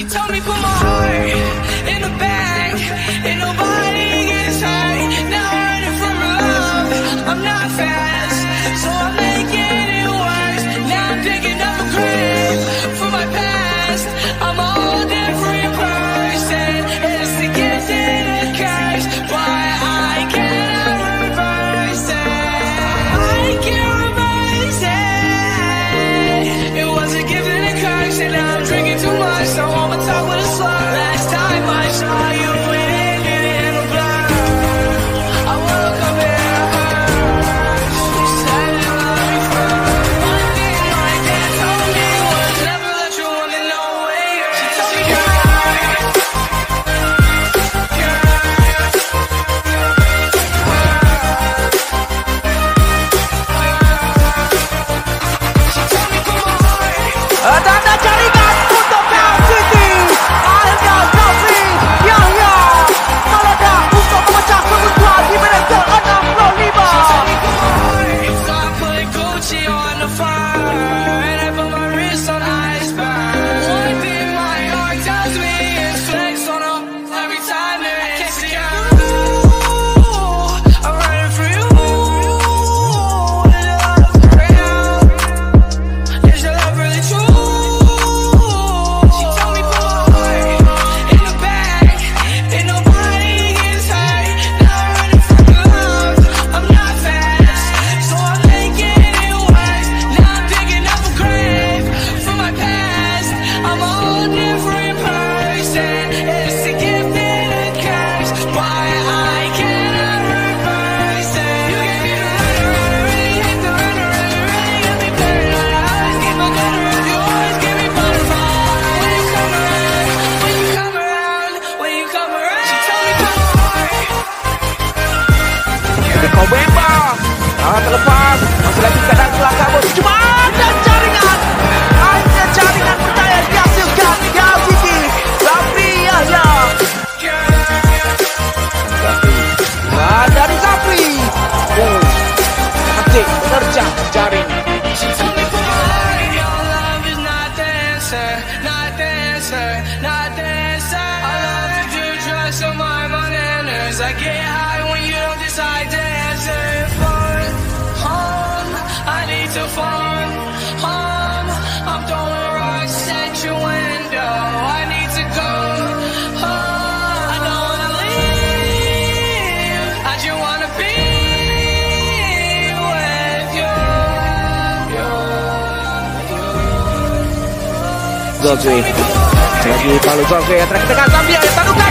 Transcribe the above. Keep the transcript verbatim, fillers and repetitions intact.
She told me put my heart in the bag, and nobody gets hurt. Now I'm running from her love. I'm not fast, so I'm making it worse. Now I'm picking up a crib from my past. I'm a whole different person. It's the gift and the curse, why I cannot reverse it. I can't reverse it. It was a gift and a curse, and now I'm drinking too much, so I'm terlepas, masih lagi keadaan kelakar bos. Cuma ada jaringan, ada jaringan percaya dihasilkan Yazidi Sabri Yahya. Nah, dari Sabri, oh, cantik penerja jaringan. So far, home, I'm throwing rocks at your window. I need to go home. I don't wanna leave. I just wanna be with you. Zogri, lagi palu Zogri. Terakhir tengah Zambia, tandukkan.